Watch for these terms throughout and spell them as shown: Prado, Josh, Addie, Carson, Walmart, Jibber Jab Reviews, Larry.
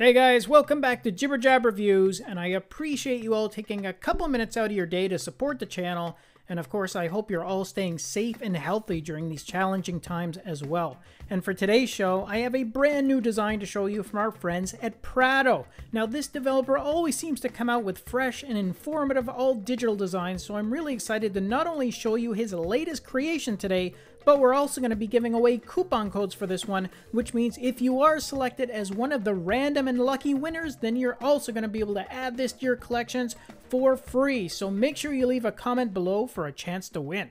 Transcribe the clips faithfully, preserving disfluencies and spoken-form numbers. Hey guys, welcome back to Jibber Jab Reviews, and I appreciate you all taking a couple minutes out of your day to support the channel, and of course I hope you're all staying safe and healthy during these challenging times as well. And for today's show, I have a brand new design to show you from our friends at Prado. Now this developer always seems to come out with fresh and informative all digital designs, so I'm really excited to not only show you his latest creation today, but we're also going to be giving away coupon codes for this one, which means if you are selected as one of the random and lucky winners, then you're also going to be able to add this to your collections for free. So make sure you leave a comment below for a chance to win.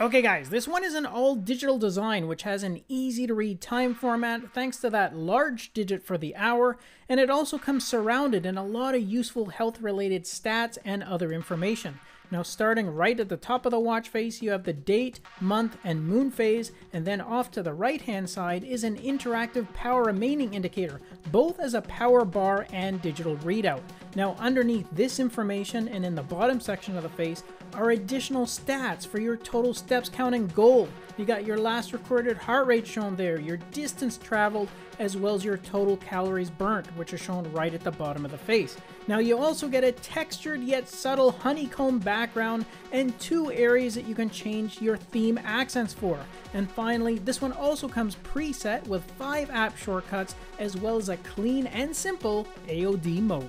Okay guys, this one is an all digital design which has an easy to read time format thanks to that large digit for the hour, and it also comes surrounded in a lot of useful health related stats and other information. Now starting right at the top of the watch face, you have the date, month, and moon phase, and then off to the right hand side is an interactive power remaining indicator, both as a power bar and digital readout. Now underneath this information and in the bottom section of the face are additional stats for your total steps count and goal. You got your last recorded heart rate shown there, your distance traveled, as well as your total calories burnt, which are shown right at the bottom of the face. Now you also get a textured yet subtle honeycomb background and two areas that you can change your theme accents for. And finally, this one also comes preset with five app shortcuts, as well as a clean and simple A O D mode.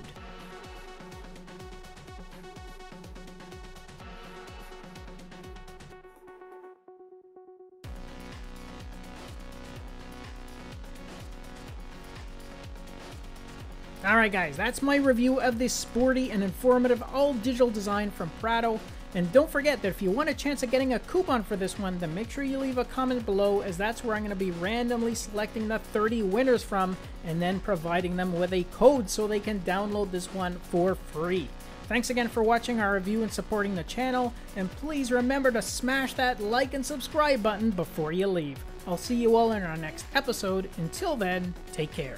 Alright guys, that's my review of this sporty and informative all-digital design from Prado. And don't forget that if you want a chance at getting a coupon for this one, then make sure you leave a comment below, as that's where I'm going to be randomly selecting the thirty winners from and then providing them with a code so they can download this one for free. Thanks again for watching our review and supporting the channel, and please remember to smash that like and subscribe button before you leave. I'll see you all in our next episode. Until then, take care.